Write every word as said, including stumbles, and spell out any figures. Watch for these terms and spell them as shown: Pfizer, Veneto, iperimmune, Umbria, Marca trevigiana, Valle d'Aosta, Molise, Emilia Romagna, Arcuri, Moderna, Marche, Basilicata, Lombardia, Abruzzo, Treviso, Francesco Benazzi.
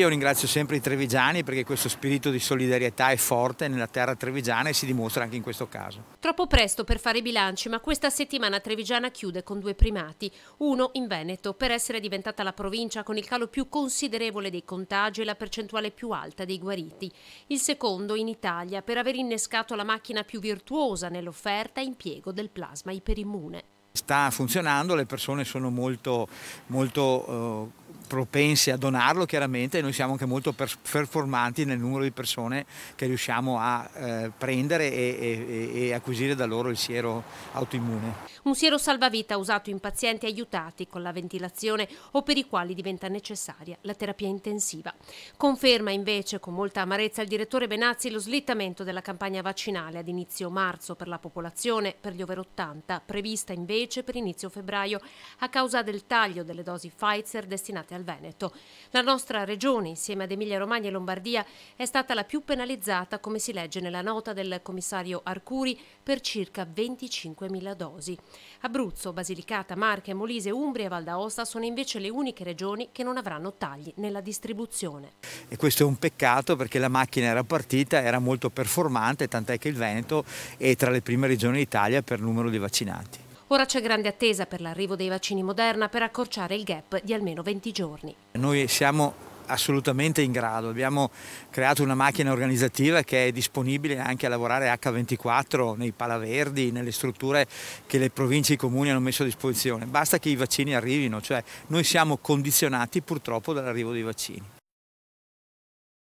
Io ringrazio sempre i trevigiani perché questo spirito di solidarietà è forte nella terra trevigiana e si dimostra anche in questo caso. Troppo presto per fare i bilanci, ma questa settimana trevigiana chiude con due primati. Uno in Veneto, per essere diventata la provincia con il calo più considerevole dei contagi e la percentuale più alta dei guariti. Il secondo in Italia, per aver innescato la macchina più virtuosa nell'offerta e impiego del plasma iperimmune. Sta funzionando, le persone sono molto, molto eh, propense a donarlo chiaramente e noi siamo anche molto performanti nel numero di persone che riusciamo a eh, prendere e, e, e acquisire da loro il siero autoimmune. Un siero salvavita usato in pazienti aiutati con la ventilazione o per i quali diventa necessaria la terapia intensiva. Conferma invece con molta amarezza il direttore Benazzi lo slittamento della campagna vaccinale ad inizio marzo per la popolazione, per gli over ottanta, prevista invece per inizio febbraio a causa del taglio delle dosi Pfizer destinate al Veneto. La nostra regione, insieme ad Emilia Romagna e Lombardia, è stata la più penalizzata, come si legge nella nota del commissario Arcuri, per circa venticinquemila dosi. Abruzzo, Basilicata, Marche, Molise, Umbria e Valle d'Aosta sono invece le uniche regioni che non avranno tagli nella distribuzione. E questo è un peccato perché la macchina era partita, era molto performante, tant'è che il Veneto è tra le prime regioni d'Italia per numero di vaccinati. Ora c'è grande attesa per l'arrivo dei vaccini Moderna per accorciare il gap di almeno venti giorni. Noi siamo assolutamente in grado, abbiamo creato una macchina organizzativa che è disponibile anche a lavorare acca ventiquattro nei palaverdi, nelle strutture che le province e i comuni hanno messo a disposizione. Basta che i vaccini arrivino, cioè noi siamo condizionati purtroppo dall'arrivo dei vaccini.